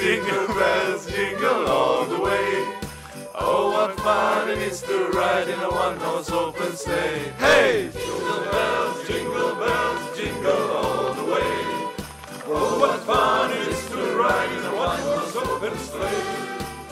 Jingle bells jingle all the way. Oh, what fun it is to ride in a one-horse open sleigh. Hey! Jingle bells jingle all the way. Oh, what fun it is to ride in a one-horse open sleigh.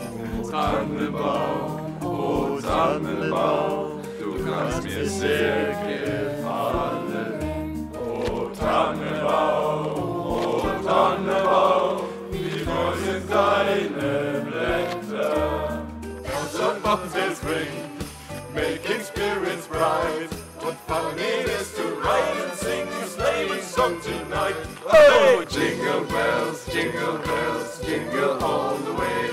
Oh, Tannenbaum, oh, Tannenbaum, du kannst mir sehr gefallen. Oh, Tannenbaum, oh, Tannenbaum, wie voll sind deine Blätter. Counts on mountains ring, making spirits bright. What fun it is to ride and sing a sleighing song tonight. Oh, jingle bells, jingle all the way.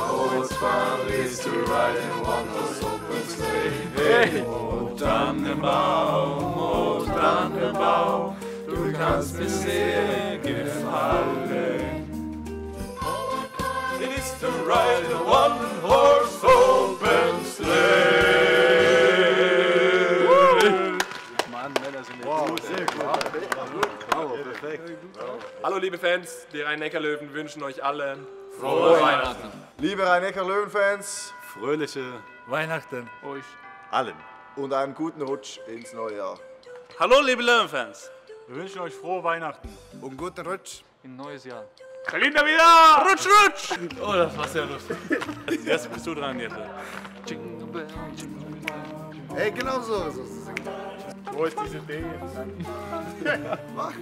Oh, it's fun it is to ride in a one-horse open sleigh. Oh, Tannenbaum, oh, Tannenbaum, du kannst mir sehr gefallen. Oh, it is to ride in a one-horse open sleigh. Wow, sehr gut. Bravo, perfekt. Hallo liebe Fans, die Rhein-Neckar-Löwen wünschen euch alle frohe Weihnachten. Liebe Rhein-Neckar-Löwen-Fans, fröhliche Weihnachten euch allen und einen guten Rutsch ins neue Jahr. Hallo liebe Löwen-Fans, wir wünschen euch frohe Weihnachten und guten Rutsch in neues Jahr. Feliz Navidad! Rutsch, rutsch! Oh, das war sehr lustig. Als erstes bist du dran jetzt. Hey, genau so. Wo ist diese Idee jetzt? Mach!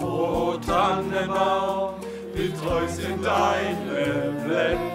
Oh Tannenbaum, wie treu sind deine Blätter.